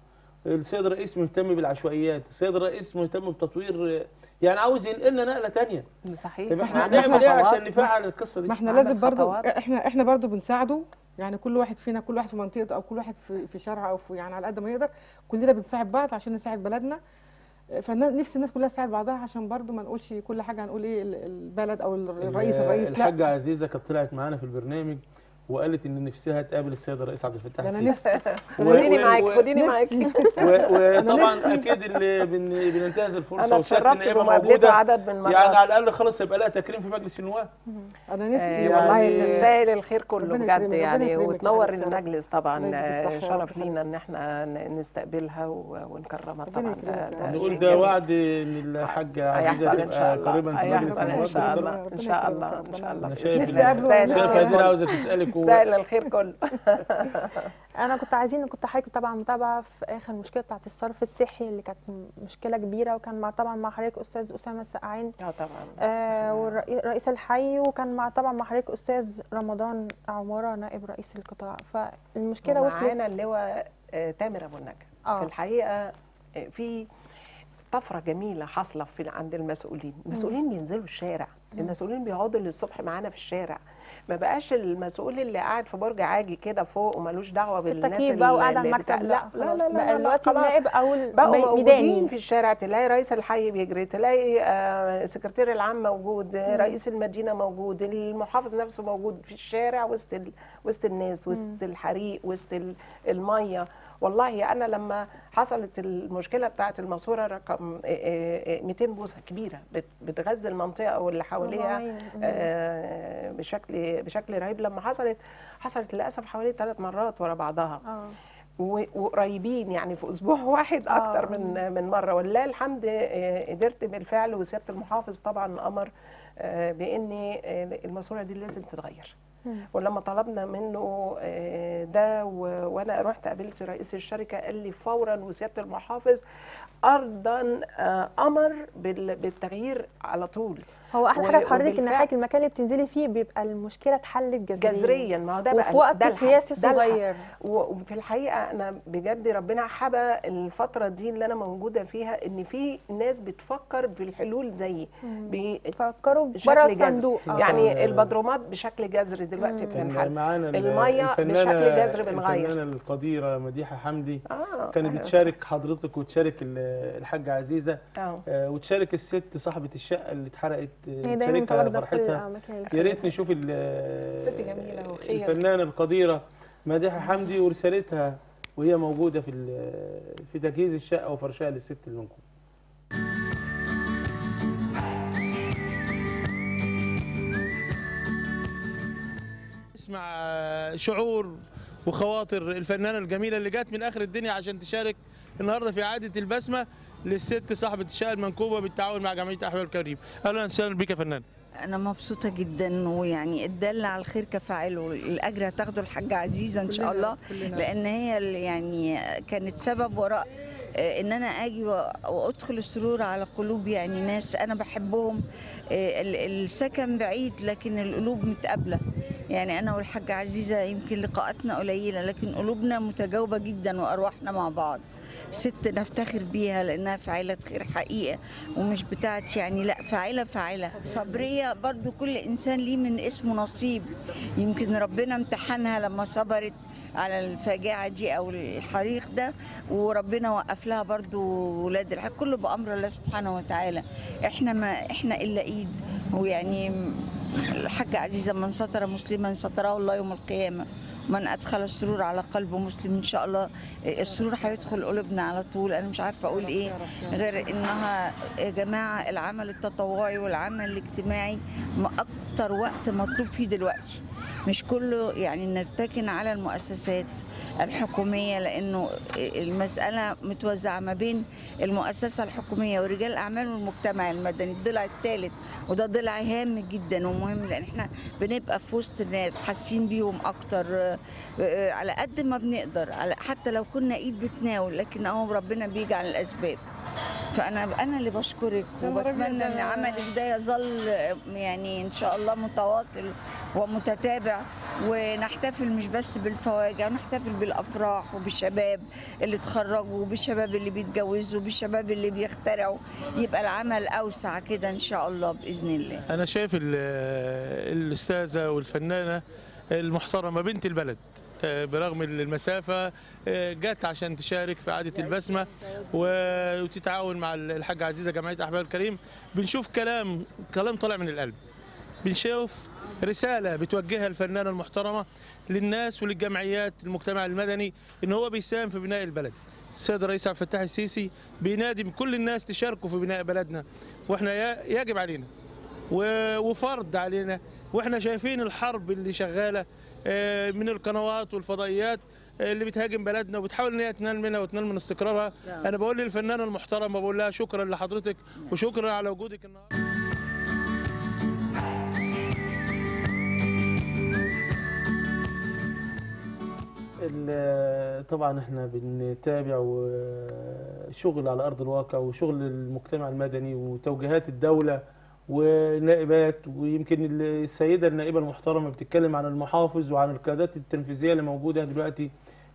السيد الرئيس مهتم بالعشوائيات، السيد الرئيس مهتم بتطوير، يعني عاوز ينقلنا نقله ثانيه. صحيح. طب احنا نعمل ايه عشان نفعل القصه دي؟ ما احنا لازم برضو احنا برضو بنساعده، يعني كل واحد فينا، كل واحد في منطقته او كل واحد في شارعه او في، يعني على قد ما يقدر كلنا بنساعد بعض عشان نساعد بلدنا. فنفس الناس كلها تساعد بعضها عشان برضو ما نقولش كل حاجه هنقول ايه البلد او الرئيس. لا، الحاجه عزيزه كانت طلعت معانا في البرنامج وقالت ان نفسها تقابل السيد الرئيس عبد الفتاح السيسي. خديني معاك خديني معاك. وطبعا اكيد اللي بننتهز الفرصه وشرفت ان يبقى موجوده عدد من مرات، يعني على الاقل خلاص هيبقى لها تكريم في مجلس النواب. انا نفسي والله تستاهل الخير كله بجد يعني، وتنور المجلس طبعا، شرف لينا ان احنا نستقبلها ونكرمها طبعا. نقول ده وعد ان الحاجه عزيزه تبقى قريبا في مجلس النواب ان شاء الله ان شاء الله ان شاء الله. انا شايف هدير عاوزه تسالك سائل الخير كله. انا كنت حضرتك طبعا متابعه في اخر مشكله بتاعت الصرف الصحي اللي كانت مشكله كبيره، وكان مع طبعا مع حضرتك استاذ اسامه السقعان طبعا ورئيس الحي، وكان مع طبعا مع حضرتك استاذ رمضان عماره نائب رئيس القطاع. فالمشكله وصلت معانا اللواء تامر ابو النجا. في الحقيقه في طفره جميله حاصله عند المسؤولين، المسؤولين بينزلوا الشارع، المسؤولين بيقعدوا للصبح معانا في الشارع، ما بقاش المسؤول اللي قاعد في برج عاجي كده فوق ومالوش دعوه بالناس اللي قاعد على المكتب. لا لا لا بقى دلوقتي النائب او الميداني في الشارع، تلاقي رئيس الحي بيجري، تلاقي سكرتير العام موجود، رئيس المدينه موجود، المحافظ نفسه موجود في الشارع وسط الناس، وسط الحريق، وسط الميه. والله انا لما حصلت المشكله بتاعه الماسوره رقم 200 بوصه كبيره بتغذي المنطقه واللي حواليها بشكل رهيب، لما حصلت للاسف حوالي 3 مرات ورا بعضها وقريبين، يعني في اسبوع واحد اكتر من مره. ولله الحمد قدرت بالفعل، وسياده المحافظ طبعا امر بان الماسوره دي لازم تتغير، ولما طلبنا منه ده وانا رحت قابلت رئيس الشركه، قال لي فورا وسياده المحافظ ارضا امر بالتغيير على طول. هو احلى حاجه في حضرتك ان حضرتك المكان اللي بتنزلي فيه بيبقى المشكله اتحلت جذريا. ما هو ده بقى وفي وقت قياسي صغير. وفي الحقيقه انا بجد ربنا حبى الفتره دي اللي انا موجوده فيها ان في ناس بتفكر بالحلول زيي، بيفكروا بره الصندوق. يعني البدرومات بشكل جذري دلوقتي بتنحل، الميه بشكل جذري بنغير. الفنانه القديره مديحه حمدي كانت بتشارك حضرتك وتشارك الحاجه عزيزه وتشارك الست صاحبه الشقه اللي اتحرقت، شريكها فرحتها. يا ريت نشوف ست جميله وخير الفنانه القديره مديحه حمدي ورسالتها وهي موجوده في تجهيز الشقه وفرشها للست المنكوبه. اسمع شعور وخواطر الفنانه الجميله اللي جت من اخر الدنيا عشان تشارك النهارده في اعاده البسمه للست صاحبه الشقه المنكوبه بالتعاون مع جمعيه احباب الكريم. اهلا وسهلا بيك يا فنان. أنا مبسوطة جدا، ويعني الدل على الخير كفاعله. الأجر هتاخده الحاجة عزيزة إن شاء الله، لأن هي يعني كانت سبب وراء إن أنا أجي وأدخل السرور على قلوب يعني ناس أنا بحبهم. السكن بعيد لكن القلوب متقابلة، يعني أنا والحاجة عزيزة يمكن لقاءاتنا قليلة لكن قلوبنا متجاوبة جدا وأرواحنا مع بعض. ست نفتخر بيها لأنها فاعلة خير حقيقة، ومش بتاعت يعني لا، فاعلة صبرية. برضو كل إنسان ليه من اسمه نصيب، يمكن ربنا امتحنها لما صبرت على الفاجعة دي أو الحريق ده، وربنا وقف لها برضو ولاد الحاج. كله بأمر الله سبحانه وتعالى، إحنا إلا إيد. ويعني الحاجة عزيزة، من ستر مسلما ستره الله يوم القيامة، من أدخل السرور على قلب مسلم إن شاء الله السرور هيدخل قلوبنا على طول. أنا مش عارفة أقول إيه غير إنها يا جماعة العمل التطوعي والعمل الاجتماعي أكتر وقت مطلوب فيه دلوقتي، مش كله يعني نرتكن على المؤسسات الحكومية، لأنه المسألة متوزعة ما بين المؤسسة الحكومية ورجال الأعمال والمجتمع المدني، الضلع الثالث، وده ضلع هام جدا ومهم، لأن إحنا بنبقى في وسط الناس حاسين بيهم أكتر على قد ما بنقدر، حتى لو كنا ايد بتناول، لكن اهو ربنا بيجي على الاسباب. فانا اللي بشكرك، وبتمنى ان عملك ده يظل يعني ان شاء الله متواصل ومتتابع، ونحتفل مش بس بالفواجع، ونحتفل بالافراح وبالشباب اللي اتخرجوا وبالشباب اللي بيتجوزوا وبالشباب اللي بيخترعوا، يبقى العمل اوسع كده ان شاء الله باذن الله. انا شايف الاستاذه والفنانه المحترمة بنت البلد برغم المسافة جت عشان تشارك في عادة البسمة وتتعاون مع الحاجة عزيزة جمعية أحباب الكريم. بنشوف كلام طالع من القلب، بنشوف رسالة بتوجهها الفنانة المحترمة للناس وللجمعيات المجتمع المدني إن هو بيساهم في بناء البلد. السيد الرئيس عبد الفتاح السيسي بينادي بكل الناس تشاركوا في بناء بلدنا، وإحنا يجب علينا وفرض علينا، واحنا شايفين الحرب اللي شغاله من القنوات والفضائيات اللي بتهاجم بلدنا وبتحاول ان هي تنال منها وتنال من استقرارها. انا بقول للفنانه المحترمه، بقول لها شكرا لحضرتك وشكرا على وجودك النهارده. طبعا احنا بنتابع وشغل على ارض الواقع وشغل المجتمع المدني وتوجيهات الدوله ونائبات، ويمكن السيده النائبه المحترمه بتتكلم عن المحافظ وعن القيادات التنفيذيه اللي موجوده دلوقتي،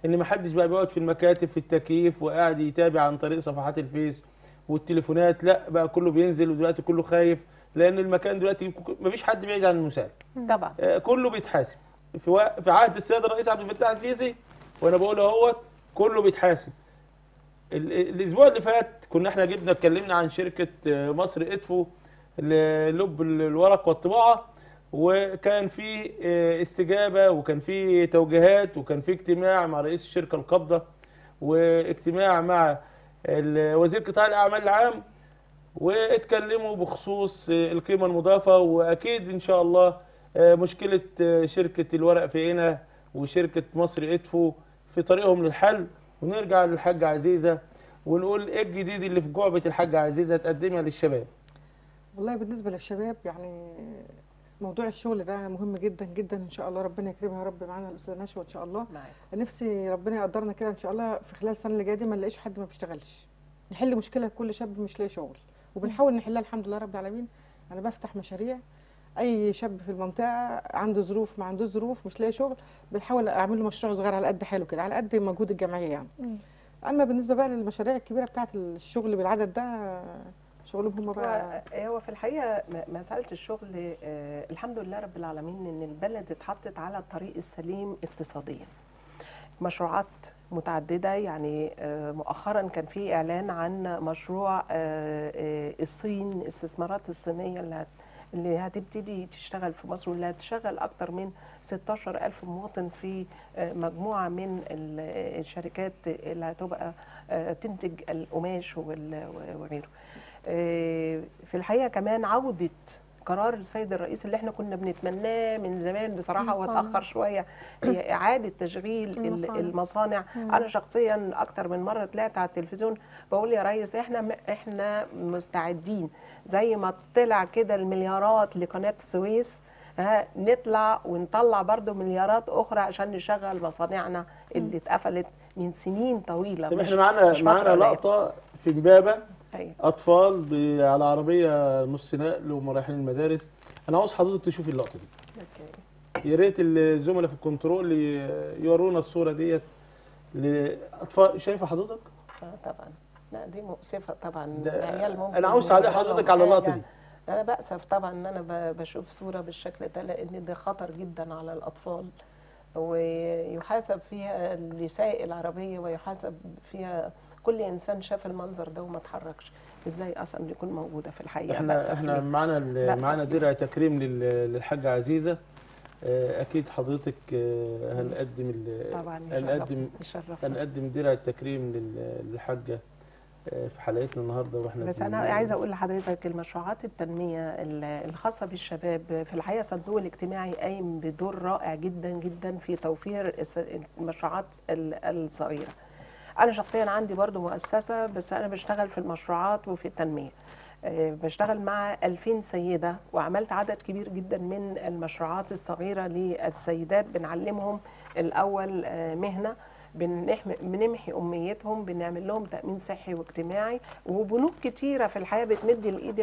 ان ما حدش بقى بيقعد في المكاتب في التكييف وقاعد يتابع عن طريق صفحات الفيس والتليفونات، لا بقى كله بينزل، ودلوقتي كله خايف لان المكان دلوقتي ما فيش حد بعيد عن المساءل طبعا. كله بيتحاسب في عهد السيد الرئيس عبد الفتاح السيسي، وانا بقول اهوت كله بيتحاسب. الاسبوع اللي فات كنا احنا اتكلمنا عن شركه مصر ايدفو للب الورق والطباعه، وكان في استجابه وكان في توجيهات وكان في اجتماع مع رئيس الشركه القابضه واجتماع مع وزير قطاع الاعمال العام، واتكلموا بخصوص القيمه المضافه، واكيد ان شاء الله مشكله شركه الورق في هنا وشركه مصر ايدفو في طريقهم للحل. ونرجع للحاجه عزيزه ونقول ايه الجديد اللي في جعبه الحاجه عزيزه تقدمها للشباب. والله بالنسبة للشباب يعني موضوع الشغل ده مهم جدا جدا، ان شاء الله ربنا يكرمها يا رب معانا الاستاذه نشوه ان شاء الله. نفسي ربنا يقدرنا كده ان شاء الله في خلال السنه اللي جايه دي ما نلاقيش حد ما بيشتغلش، نحل مشكله لكل شاب مش لاقي شغل، وبنحاول نحلها الحمد لله رب العالمين. انا بفتح مشاريع، اي شاب في المنطقه عنده ظروف ما عندوش ظروف مش لاقي شغل بنحاول اعمل له مشروع صغير على قد حاله كده، على قد مجهود الجمعيه يعني. اما بالنسبه بقى للمشاريع الكبيره بتاعه الشغل بالعدد ده شغلهم بقى، هو في الحقيقه مساله الشغل الحمد لله رب العالمين ان البلد اتحطت على الطريق السليم اقتصاديا. مشروعات متعدده، يعني مؤخرا كان في اعلان عن مشروع الصين، الاستثمارات الصينيه اللي هتبتدي تشتغل في مصر واللي هتشغل اكثر من 16,000 مواطن في مجموعه من الشركات اللي هتبقى تنتج القماش وغيره. في الحقيقه كمان عوده قرار السيد الرئيس اللي احنا كنا بنتمناه من زمان بصراحه، واتاخر شويه، هي اعاده تشغيل المصانع. انا شخصيا اكتر من مره طلعت على التلفزيون بقول يا ريس احنا مستعدين، زي ما طلع كده المليارات لقناه السويس، نطلع ونطلع برضو مليارات اخرى عشان نشغل مصانعنا اللي اتقفلت من سنين طويله. طب احنا معانا لقطه في امبابه، اطفال على عربيه نص نقل وهم رايحين المدارس. انا عاوز حضرتك تشوفي اللقطه دي. اوكي، يا ريت الزملاء في الكنترول يورونا الصوره ديت لاطفال. شايفه حضرتك؟ طبعا، لا دي مؤسفه طبعا، عيال ممكن. انا عاوز تعليق حضرتك على اللقطه دي. انا بأسف طبعا ان انا بشوف صوره بالشكل ده، لان ده خطر جدا على الاطفال، ويحاسب فيها اللي سايق العربيه، ويحاسب فيها كل انسان شاف المنظر ده وما اتحركش. ازاي اصلا يكون موجوده في الحقيقه؟ احنا معانا درع تكريم للحاجه عزيزه. اكيد حضرتك هنقدم درع التكريم للحاجه في حلقتنا النهارده. واحنا بس انا عايزه اقول لحضرتك المشروعات التنميه الخاصه بالشباب في الحقيقه، صندوق الاجتماعي قايم بدور رائع جدا جدا في توفير المشروعات الصغيره. انا شخصيا عندي برضو مؤسسه، بس انا بشتغل في المشروعات وفي التنميه، بشتغل مع 2000 سيده، وعملت عدد كبير جدا من المشروعات الصغيره للسيدات. بنعلمهم الاول مهنه، بنمحي امنيتهم، بنعمل لهم تامين صحي واجتماعي، وبنوك كتيره في الحياه بتمد الايد.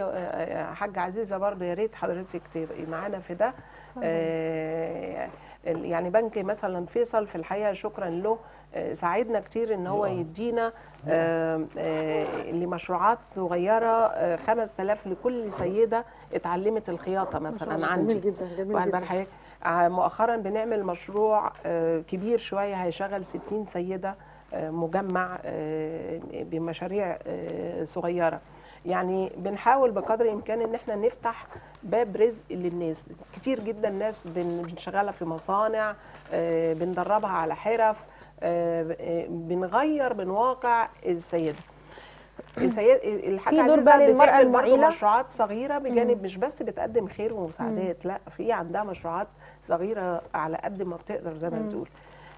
حاجه عزيزه برضه يا ريت حضرتك تبقي معانا في ده. يعني بنك مثلا فيصل في الحقيقه شكرا له، ساعدنا كتير ان هو يدينا لمشروعات صغيره 5000 لكل سيده اتعلمت الخياطه مثلا عندي. جميل جدا، جميل. مؤخرا بنعمل مشروع كبير شويه هيشغل 60 سيده، مجمع بمشاريع صغيره. يعني بنحاول بقدر الامكان ان احنا نفتح باب رزق للناس. كتير جدا ناس بنشغلها في مصانع، بندربها على حرف، بنغير من واقع السيده. الحاجه عزيزه بتعمل برضه مشروعات صغيره بجانب، مش بس بتقدم خير ومساعدات، لا في عندها مشروعات صغيره على قد ما بتقدر زي ما بتقول.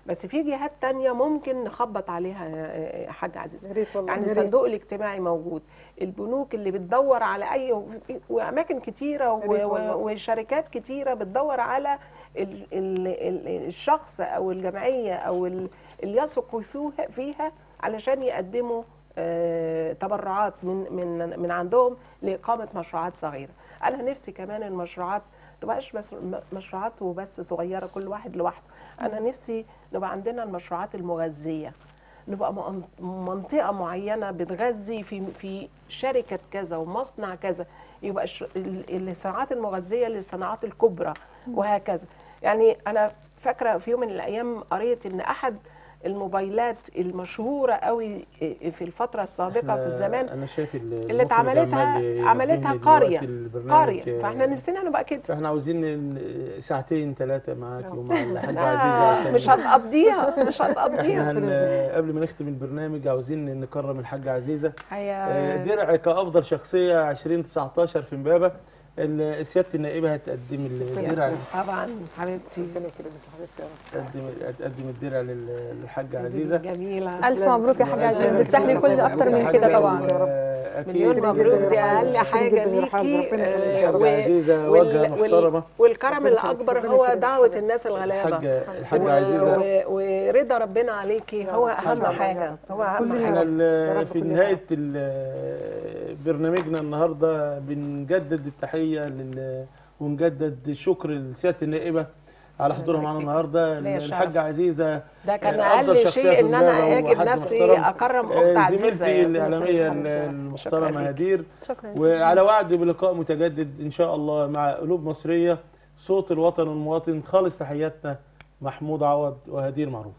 بس في جهات تانية ممكن نخبط عليها حاجه عزيزه، يعني الصندوق الاجتماعي موجود، البنوك اللي بتدور على اي، واماكن كتيره وشركات كتيره بتدور على الشخص او الجمعيه او اللي يثقوا فيها علشان يقدموا تبرعات من عندهم لاقامه مشروعات صغيره. انا نفسي كمان المشروعات تبقاش بس مشروعات وبس صغيره كل واحد لوحده، انا نفسي نبقى عندنا المشروعات المغذيه، نبقى منطقه معينه بتغذي في شركه كذا ومصنع كذا، يبقى الصناعات المغذيه للصناعات الكبرى وهكذا. يعني انا فاكره في يوم من الايام قريت ان احد الموبايلات المشهوره قوي في الفتره السابقه في الزمان، انا شايف اللي عملتها قريه. فاحنا نفسنا نبقى كده. فاحنا عاوزين ساعتين 3 معاك ومع الحاجه عزيزه. مش هتقضيها. قبل ما نختم البرنامج عاوزين نكرم الحاجه عزيزه. درع كافضل شخصيه 2019 في امبابه. سياده النائبه هتقدم الدرع. طبعا حبيبتي، ربنا يكرمك يا حبيبتي، هتقدم الدرع للحاجه عزيزه. جميله، الف مبروك يا حاجه عزيزه، تستحملي كل اكتر من كده طبعا. يا رب مليون مبروك، دي اقل حاجه ليكي عزيزه، وجهه محترمه. والكرم الاكبر هو دعوه الناس الغلابه الحاجه عزيزه، ورضا ربنا عليكي هو اهم حاجه، هو اهم حاجه. في نهايه برنامجنا النهارده بنجدد التحيه ونجدد الشكر لسياده النائبه على حضورها معانا النهارده. الحاجه عزيزه ده كان اقل شيء ان انا اجي بنفسي اكرم اخت عزيزه، زميلتي الاعلاميه المحترمه هدير. وعلى وعد بلقاء متجدد ان شاء الله مع قلوب مصريه، صوت الوطن المواطن. خالص تحياتنا محمود عوض وهدير معروف.